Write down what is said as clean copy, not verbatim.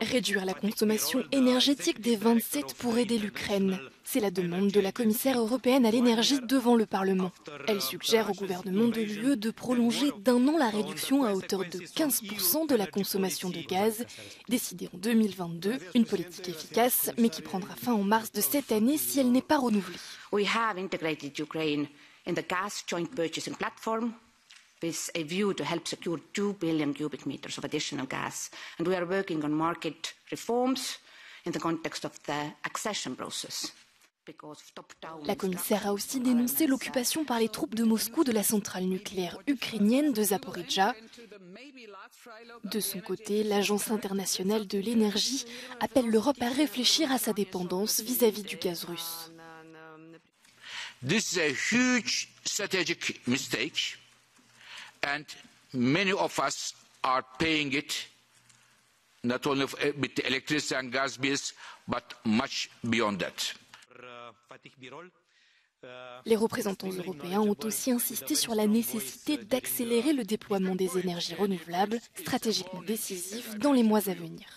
Réduire la consommation énergétique des 27 pour aider l'Ukraine. C'est la demande de la commissaire européenne à l'énergie devant le Parlement. Elle suggère au gouvernement de l'UE de prolonger d'un an la réduction à hauteur de 15% de la consommation de gaz, décidée en 2022, une politique efficace, mais qui prendra fin en mars de cette année si elle n'est pas renouvelée. We have integrated Ukraine in the gas joint purchasing platform with a view to help secure 2 billion cubic meters of additional gas. And we are working on market reforms in the context of the accession process. La commissaire a aussi dénoncé l'occupation par les troupes de Moscou de la centrale nucléaire ukrainienne de Zaporizhzhia. De son côté, l'Agence internationale de l'énergie appelle l'Europe à réfléchir à sa dépendance vis-à-vis du gaz russe. This is a huge strategic mistake. And many of us are paying it, not only with electricity and gas bills, but much beyond that. Les représentants européens ont aussi insisté sur la nécessité d'accélérer le déploiement des énergies renouvelables, stratégiquement décisif dans les mois à venir.